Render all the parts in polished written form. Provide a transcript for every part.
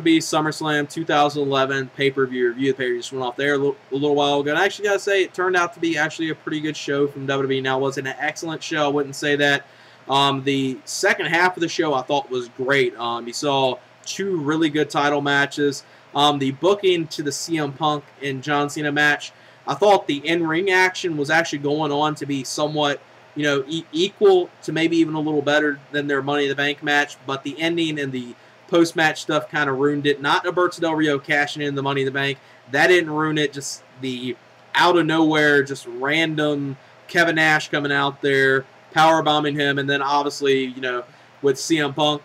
WWE SummerSlam 2011 pay-per-view review. The pay-per-view just went off there a little while ago. And I actually got to say, it turned out to be actually a pretty good show from WWE. Now, was it an excellent show? I wouldn't say that. The second half of the show I thought was great. You saw two really good title matches. The booking to the CM Punk and John Cena match, I thought the in-ring action was actually going on to be somewhat, you know, equal to maybe even a little better than their Money in the Bank match, but the ending and the post-match stuff kind of ruined it. Not Alberto Del Rio cashing in the Money in the Bank. That didn't ruin it. Just the out-of-nowhere, just random Kevin Nash coming out there, powerbombing him, and then obviously, you know, with CM Punk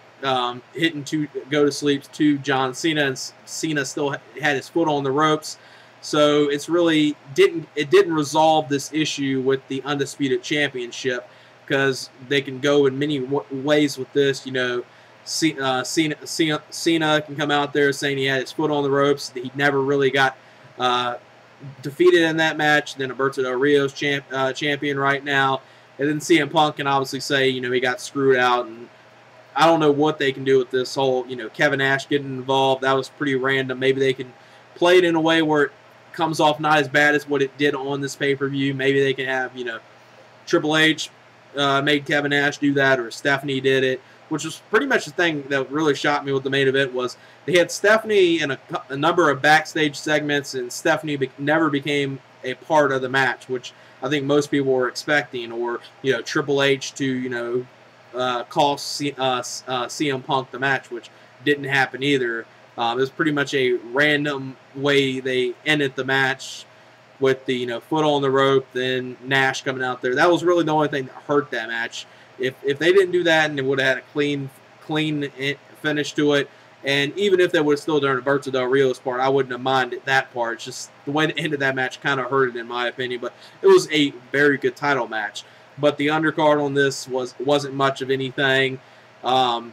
hitting two go-to-sleeps to John Cena, and Cena still had his foot on the ropes. So it's really didn't resolve this issue with the Undisputed Championship, because they can go in many ways with this. You know, Cena can come out there saying he had his foot on the ropes, that he never really got defeated in that match. Then Alberto Del Rio's champion right now, and then CM Punk can obviously say, you know, he got screwed out, and I don't know what they can do with this whole, you know, Kevin Nash getting involved. That was pretty random. Maybe they can play it in a way where it comes off not as bad as what it did on this pay-per-view. Maybe they can have, you know, Triple H made Kevin Nash do that, or Stephanie did it, which was pretty much the thing that really shocked me with the main event was they had Stephanie in a number of backstage segments, and Stephanie never became a part of the match, which I think most people were expecting, or, you know, Triple H to, you know, cost CM Punk the match, which didn't happen either. It was pretty much a random way they ended the match with the, you know, foot on the rope, then Nash coming out there. That was really the only thing that hurt that match. If they didn't do that, and it would have had a clean finish to it, and even if they would have still done Alberto Del Rio's part, I wouldn't have minded that part. It's just the way the end of that match kind of hurt it, in my opinion. But it was a very good title match. But the undercard on this wasn't much of anything. The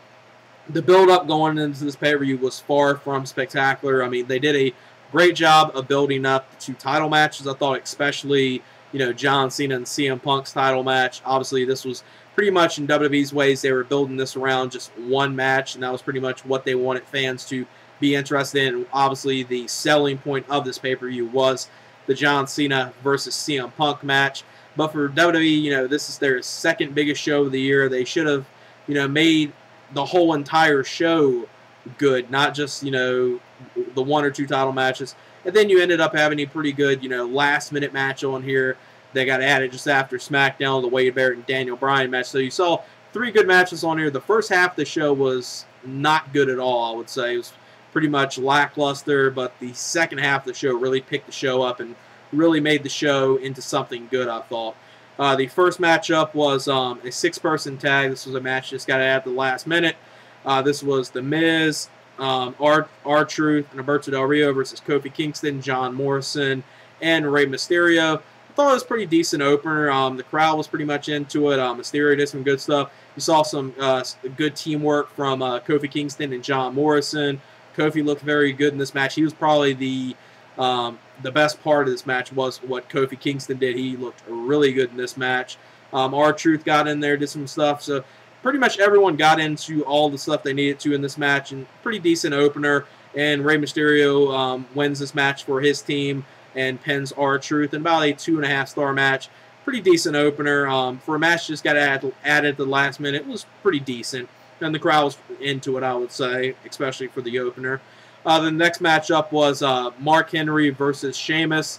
build-up going into this pay-per-view was far from spectacular. I mean, they did a great job of building up the two title matches. I thought especially, you know, John Cena and CM Punk's title match. Obviously, this was pretty much in WWE's ways. They were building this around just one match, and that was pretty much what they wanted fans to be interested in. Obviously, the selling point of this pay-per-view was the John Cena versus CM Punk match. But for WWE, you know, this is their second biggest show of the year. They should have, you know, made the whole entire show good, not just, you know, the one or two title matches. And then you ended up having a pretty good, you know, last-minute match on here. They got added just after SmackDown, the Wade Barrett and Daniel Bryan match. So you saw three good matches on here. The first half of the show was not good at all, I would say. It was pretty much lackluster, but the second half of the show really picked the show up and really made the show into something good, I thought. The first matchup was a six-person tag. This was a match just got added at the last minute. This was The Miz, R-Truth, and Alberto Del Rio versus Kofi Kingston, John Morrison, and Rey Mysterio. I thought it was a pretty decent opener. The crowd was pretty much into it. Mysterio did some good stuff. You saw some good teamwork from Kofi Kingston and John Morrison. Kofi looked very good in this match. He was probably the best part of this match was what Kofi Kingston did. He looked really good in this match. R-Truth got in there, did some stuff. So pretty much everyone got into all the stuff they needed to in this match, and pretty decent opener. And Rey Mysterio wins this match for his team and pins R-Truth in about a 2.5-star match. Pretty decent opener. For a match just got added at the last minute, it was pretty decent. And the crowd was into it, I would say, especially for the opener. The next matchup was Mark Henry versus Sheamus.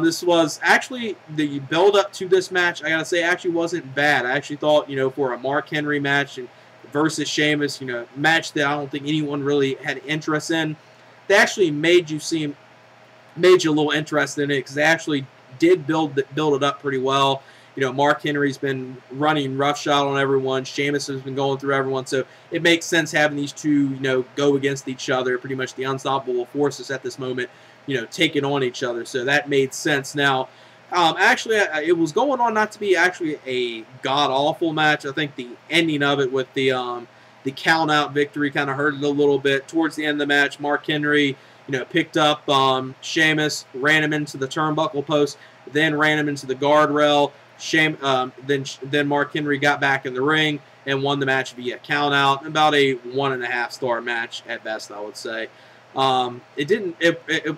This was actually the build-up to this match, I gotta say, actually wasn't bad. I actually thought, you know, for a Mark Henry match and versus Sheamus, you know, match that I don't think anyone really had interest in, they actually made you a little interested in it, because they actually did build it up pretty well. You know, Mark Henry's been running roughshod on everyone. Sheamus has been going through everyone. So it makes sense having these two, you know, go against each other. Pretty much the unstoppable forces at this moment, you know, taking on each other. So that made sense. Now, actually, it was going on not to be actually a god-awful match. I think the ending of it with the count-out victory kind of hurt it a little bit. Towards the end of the match, Mark Henry, you know, picked up Sheamus, ran him into the turnbuckle post, then ran him into the guardrail. Then Mark Henry got back in the ring, and won the match via countout. About a 1.5-star match at best, I would say. It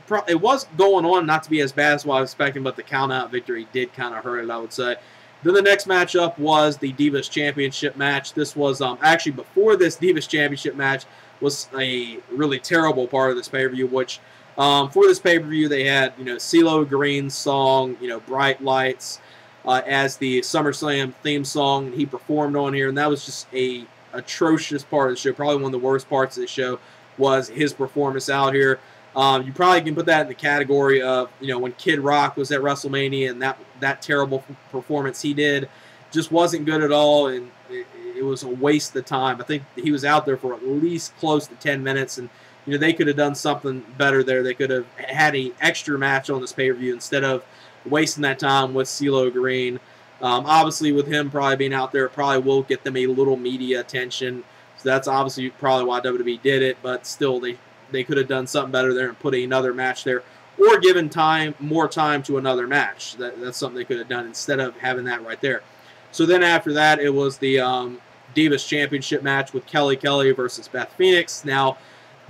was going on not to be as bad as what I was expecting, but the countout victory did kind of hurt it, I would say. Then the next matchup was the Divas Championship match. This was actually before this Divas Championship match was a really terrible part of this pay-per-view, which for this pay-per-view they had, you know, CeeLo Green's song, you know, Bright Lights as the SummerSlam theme song he performed on here, and that was just a atrocious part of the show. Probably one of the worst parts of the show was his performance out here. You probably can put that in the category of, you know, when Kid Rock was at WrestleMania, and that terrible performance he did just wasn't good at all, and it was a waste of time. I think he was out there for at least close to 10 minutes, and, you know, they could have done something better there. They could have had an extra match on this pay-per-view instead of wasting that time with CeeLo Green. Obviously, with him probably being out there, it probably will get them a little media attention. So that's obviously probably why WWE did it, but still, they could have done something better there and put another match there, or given more time to another match. That's something they could have done instead of having that right there. So then after that, it was the Divas Championship match with Kelly Kelly versus Beth Phoenix. Now,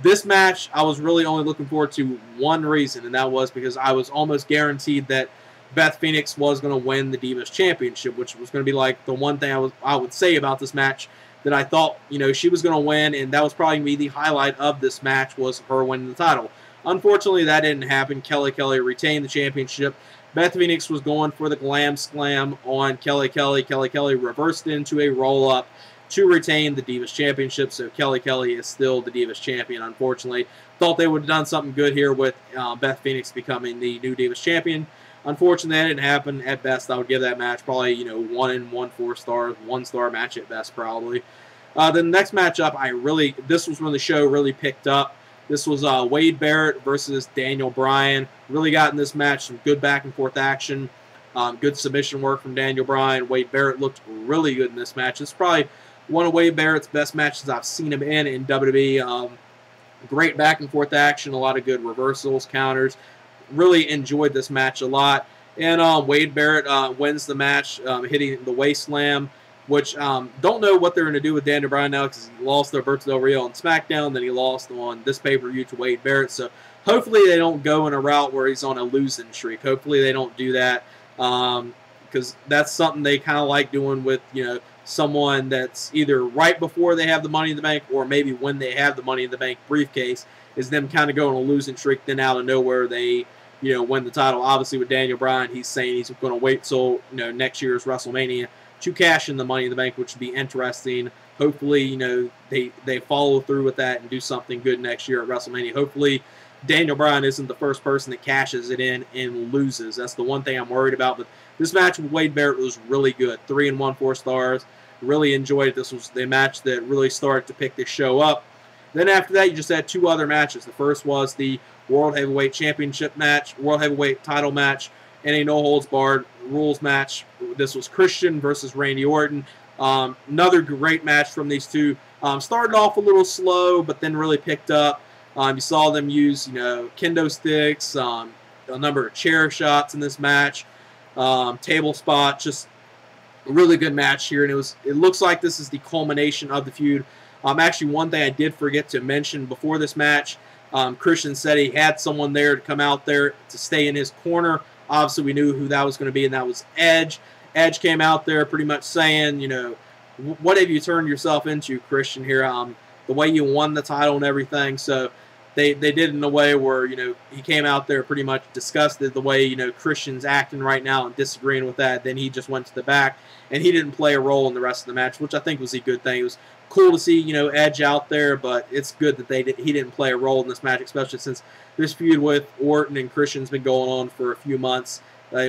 this match, I was really only looking forward to one reason, and that was because I was almost guaranteed that Beth Phoenix was going to win the Divas Championship, which was going to be like the one thing I would say about this match, that I thought, you know, she was going to win, and that was probably going to be the highlight of this match, was her winning the title. Unfortunately, that didn't happen. Kelly Kelly retained the championship. Beth Phoenix was going for the Glam Slam on Kelly Kelly. Kelly Kelly reversed into a roll-up to retain the Divas Championship, so Kelly Kelly is still the Divas Champion, unfortunately. Thought they would have done something good here with Beth Phoenix becoming the new Divas Champion. Unfortunately, that didn't happen. At best, I would give that match probably, you know, 1 and 1.4 stars, 1-star match at best, probably. Then the next matchup, this was when the show really picked up. This was Wade Barrett versus Daniel Bryan. Really got in this match some good back-and-forth action, good submission work from Daniel Bryan. Wade Barrett looked really good in this match. It's probably one of Wade Barrett's best matches I've seen him in WWE. Great back-and-forth action, a lot of good reversals, counters. Really enjoyed this match a lot, and Wade Barrett wins the match, hitting the waist slam, which don't know what they're going to do with Daniel Bryan now, because he lost to Alberto Del Rio on SmackDown, then he lost on this pay-per-view to Wade Barrett, so hopefully they don't go in a route where he's on a losing streak. Hopefully they don't do that, because that's something they kind of like doing with, you know, someone that's either right before they have the Money in the Bank, or maybe when they have the Money in the Bank briefcase, is them kind of going on a losing streak, then out of nowhere they, you know, win the title. Obviously with Daniel Bryan, he's saying he's going to wait till, you know, next year's WrestleMania to cash in the Money in the Bank, which would be interesting. Hopefully, you know, they follow through with that and do something good next year at WrestleMania. Hopefully Daniel Bryan isn't the first person that cashes it in and loses. That's the one thing I'm worried about. But this match with Wade Barrett was really good. 3 and 1.4 stars. Really enjoyed it. This was the match that really started to pick this show up. Then after that, you just had two other matches. The first was the World Heavyweight Championship match, World Heavyweight title match, and a no-holds-barred rules match. This was Christian versus Randy Orton. Another great match from these two. Started off a little slow, but then really picked up. You saw them use, you know, kendo sticks, a number of chair shots in this match, table spot, just a really good match here. And it looks like this is the culmination of the feud. Actually, one thing I did forget to mention before this match, Christian said he had someone there to come out there to stay in his corner. Obviously, we knew who that was going to be, and that was Edge. Edge came out there pretty much saying, you know, what have you turned yourself into, Christian, here? The way you won the title and everything. So they did it in a way where, you know, he came out there pretty much disgusted the way, you know, Christian's acting right now and disagreeing with that. Then he just went to the back, and he didn't play a role in the rest of the match, which I think was a good thing. It was cool to see, you know, Edge out there, but it's good that he didn't play a role in this match, especially since this feud with Orton and Christian's been going on for a few months. I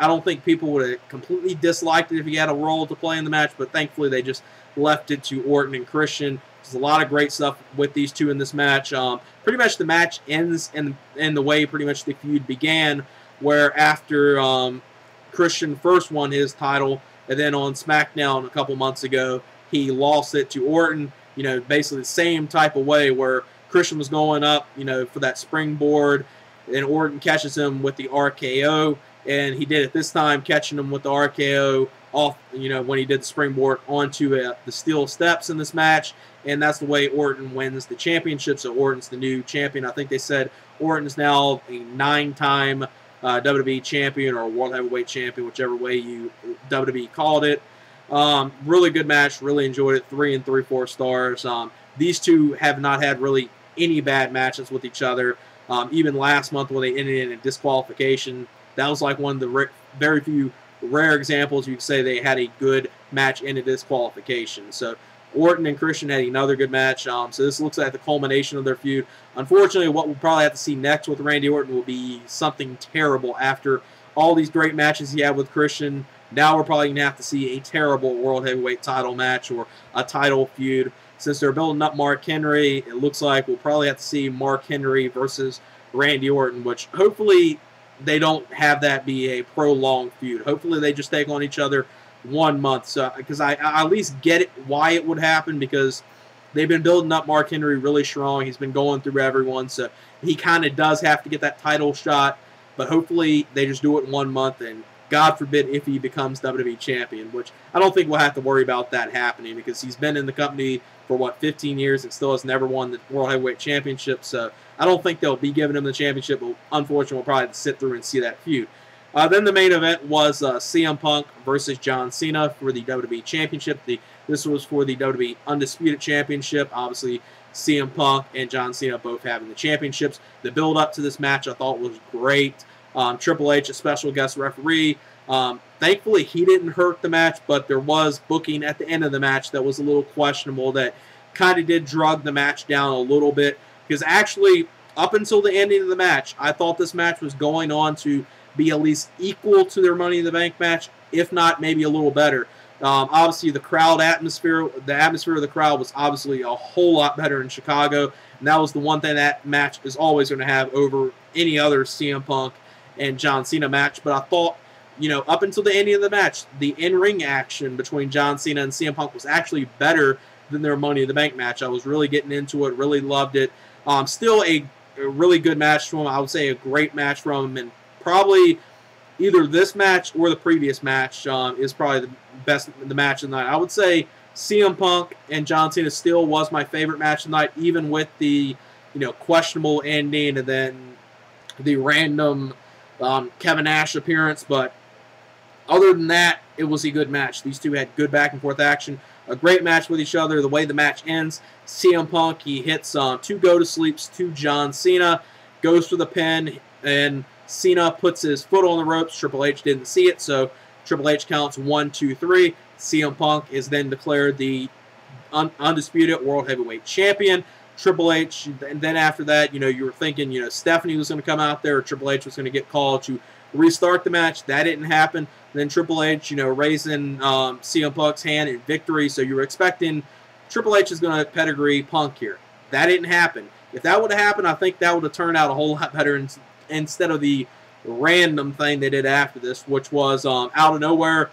don't think people would have completely disliked it if he had a role to play in the match, but thankfully they just left it to Orton and Christian. There's a lot of great stuff with these two in this match. Pretty much the match ends in the way pretty much the feud began, where after Christian first won his title, and then on SmackDown a couple months ago, he lost it to Orton, you know, basically the same type of way where Christian was going up, you know, for that springboard, and Orton catches him with the RKO, and he did it this time, catching him with the RKO off, you know, when he did the springboard onto the steel steps in this match, and that's the way Orton wins the championship. So Orton's the new champion. I think they said Orton's now a 9-time WWE champion or World Heavyweight champion, whichever way you WWE called it. Really good match. Really enjoyed it. 3 and 3/4 stars. These two have not had really any bad matches with each other. Even last month when they ended in a disqualification, that was like one of the very few rare examples you could say they had a good match in a disqualification. So Orton and Christian had another good match. So this looks like the culmination of their feud. Unfortunately, what we'll probably have to see next with Randy Orton will be something terrible. After all these great matches he had with Christian, now we're probably going to have to see a terrible World Heavyweight title match or a title feud. Since they're building up Mark Henry, it looks like we'll probably have to see Mark Henry versus Randy Orton, which hopefully they don't have that be a prolonged feud. Hopefully they just take on each other 1 month. So, because I at least get it why it would happen, because they've been building up Mark Henry really strong. He's been going through everyone, so he kind of does have to get that title shot. But hopefully they just do it in 1 month, and God forbid if he becomes WWE champion, which I don't think we'll have to worry about that happening, because he's been in the company for, what, 15 years and still has never won the World Heavyweight Championship. So I don't think they'll be giving him the championship, but unfortunately we'll probably have to sit through and see that feud. Then the main event was CM Punk versus John Cena for the WWE Championship. This was for the WWE Undisputed Championship. Obviously, CM Punk and John Cena both having the championships. The build-up to this match I thought was great. Triple H, a special guest referee. Thankfully, he didn't hurt the match, but there was booking at the end of the match that was a little questionable that kind of did drag the match down a little bit, because actually, up until the ending of the match, I thought this match was going on to be at least equal to their Money in the Bank match, if not maybe a little better. Obviously, the atmosphere of the crowd was obviously a whole lot better in Chicago, and that was the one thing that match is always going to have over any other CM Punk and John Cena match. But I thought, you know, up until the end of the match, the in-ring action between John Cena and CM Punk was actually better than their Money in the Bank match. I was really getting into it, really loved it. Still a really good match from him. I would say a great match from him, and probably either this match or the previous match is probably the best match of the night. I would say CM Punk and John Cena still was my favorite match of the night, even with the, you know, questionable ending and then the random Kevin Nash appearance. But other than that, it was a good match. These two had good back-and-forth action, a great match with each other. The way the match ends, CM Punk, he hits two go-to-sleeps to John Cena, goes for the pin, and Cena puts his foot on the ropes. Triple H didn't see it, so Triple H counts 1, 2, 3. CM Punk is then declared the undisputed World Heavyweight Champion. Triple H, and then after that, you know, you were thinking, you know, Stephanie was going to come out there, or Triple H was going to get called to restart the match. That didn't happen. And then Triple H, you know, raising CM Punk's hand in victory. So you were expecting Triple H is going to pedigree Punk here. That didn't happen. If that would have happened, I think that would have turned out a whole lot better instead of the random thing they did after this, which was out of nowhere,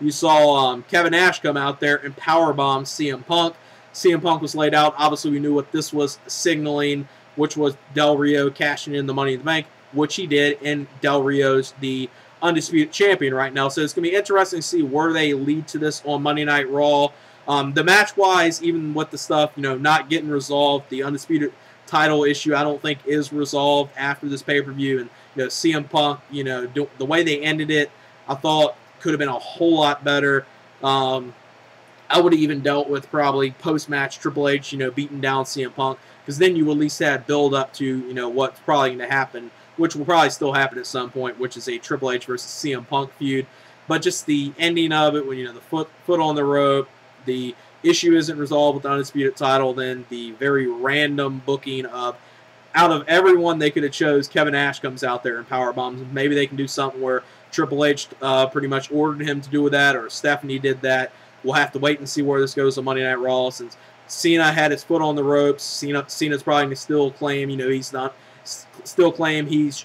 you saw Kevin Nash come out there and powerbomb CM Punk. CM Punk was laid out. Obviously, we knew what this was signaling, which was Del Rio cashing in the Money in the Bank, which he did, and Del Rio's the Undisputed Champion right now. So it's going to be interesting to see where they lead to this on Monday Night Raw. The match-wise, even with the stuff, you know, not getting resolved, the Undisputed title issue I don't think is resolved after this pay-per-view. And, you know, CM Punk, you know, the way they ended it, I thought could have been a whole lot better. I would have even dealt with probably post-match Triple H, you know, beating down CM Punk, because then you at least had build-up to, you know, what's probably going to happen, which will probably still happen at some point, which is a Triple H versus CM Punk feud. But just the ending of it, when, you know, the foot on the rope, the issue isn't resolved with the Undisputed title, then the very random booking of, out of everyone they could have chose, Kevin Nash comes out there and powerbombs him. Maybe they can do something where Triple H pretty much ordered him to do that, or Stephanie did that. We'll have to wait and see where this goes on Monday Night Raw, since Cena had his foot on the ropes. Cena's probably going to still claim, you know, he's not, still claim he's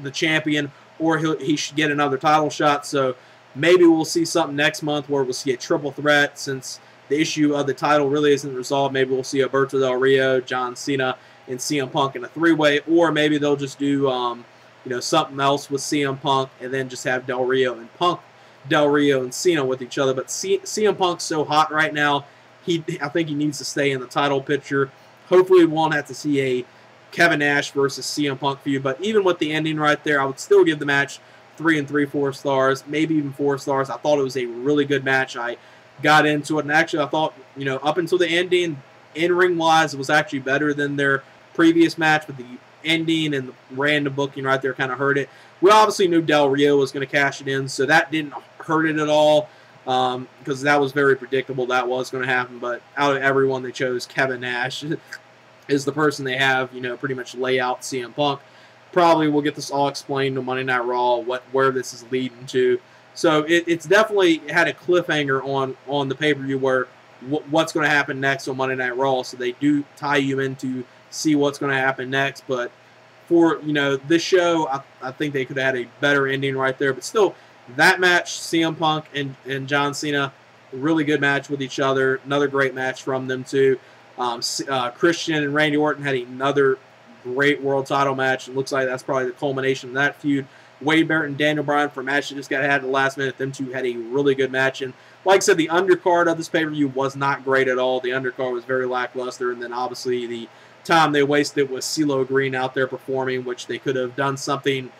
the champion, or he should get another title shot. So maybe we'll see something next month where we'll see a triple threat, since the issue of the title really isn't resolved. Maybe we'll see Alberto Del Rio, John Cena, and CM Punk in a three-way, or maybe they'll just do, you know, something else with CM Punk and then just have Del Rio and Punk Del Rio and Cena with each other. But CM Punk's so hot right now, I think he needs to stay in the title picture. Hopefully we won't have to see a Kevin Nash versus CM Punk feud. But even with the ending right there, I would still give the match 3 and 3/4 stars, maybe even 4 stars. I thought it was a really good match. I got into it, and actually I thought, you know, up until the ending, in-ring-wise, it was actually better than their previous match, but the ending and the random booking right there kind of hurt it. We obviously knew Del Rio was going to cash it in, so that didn't hurt it at all, because that was very predictable that was going to happen. But out of everyone, they chose Kevin Nash is the person they have, you know, pretty much lay out CM Punk. Probably we'll get this all explained on Monday Night Raw, where this is leading to. So it's definitely had a cliffhanger on the pay-per-view where what's going to happen next on Monday Night Raw. So they do tie you in to see what's going to happen next. But for, you know, this show, I think they could have had a better ending right there. But still, that match, CM Punk and John Cena, really good match with each other. Another great match from them too. Christian and Randy Orton had another great world title match. It looks like that's probably the culmination of that feud. Wade Barrett and Daniel Bryan for a match that just got had at the last minute. Them two had a really good match. And like I said, the undercard of this pay-per-view was not great at all. The undercard was very lackluster. And then obviously the time they wasted was CeeLo Green out there performing, which they could have done something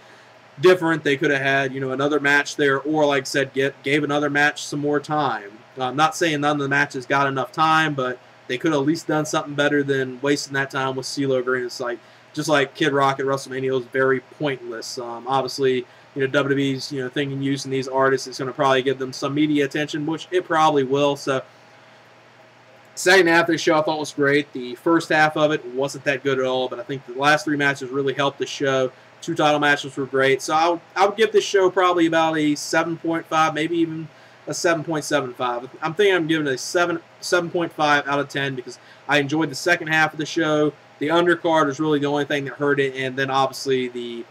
different. They could have had, you know, another match there, or like I said, gave another match some more time. I'm not saying none of the matches got enough time, but they could have at least done something better than wasting that time with CeeLo Green. It's like, just like Kid Rock at WrestleMania, it was very pointless. Obviously, you know, WWE's, you know, thinking using these artists is going to probably give them some media attention, which it probably will. So, second half of the show I thought was great. The first half of it wasn't that good at all, but I think the last 3 matches really helped the show. 2 title matches were great. So I would give this show probably about a 7.5, maybe even a 7.75. I'm thinking I'm giving it a 7.5 out of 10 because I enjoyed the second half of the show. The undercard was really the only thing that hurt it, and then obviously the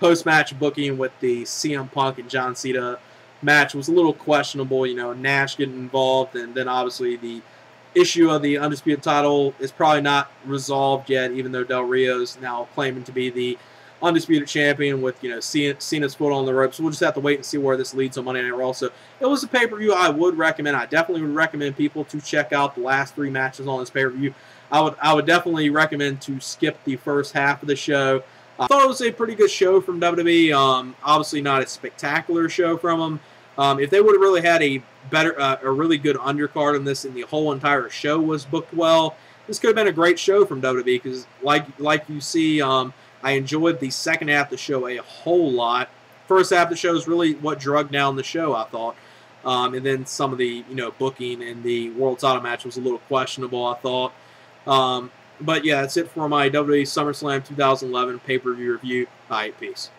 post-match booking with the CM Punk and John Cena match was a little questionable. You know, Nash getting involved, and then obviously the issue of the Undisputed title is probably not resolved yet, even though Del Rio's now claiming to be the Undisputed Champion with, you know, Cena's foot on the ropes. We'll just have to wait and see where this leads on Monday Night Raw. So it was a pay-per-view I would recommend. I definitely would recommend people to check out the last 3 matches on this pay-per-view. I would definitely recommend to skip the first half of the show. I thought it was a pretty good show from WWE. Obviously not a spectacular show from them. If they would have really had a better, a really good undercard on this, and the whole entire show was booked well, this could have been a great show from WWE. Because like you see, I enjoyed the second half of the show a whole lot. First half of the show is really what dragged down the show, I thought. And then some of the, you know, booking and the world title match was a little questionable, I thought. But yeah, that's it for my WWE SummerSlam 2011 pay-per-view review. All right, peace.